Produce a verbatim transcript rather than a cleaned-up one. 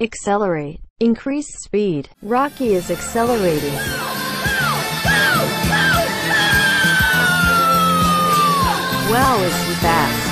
Accelerate. Increase speed. Rocky is accelerating. Wow, is he fast.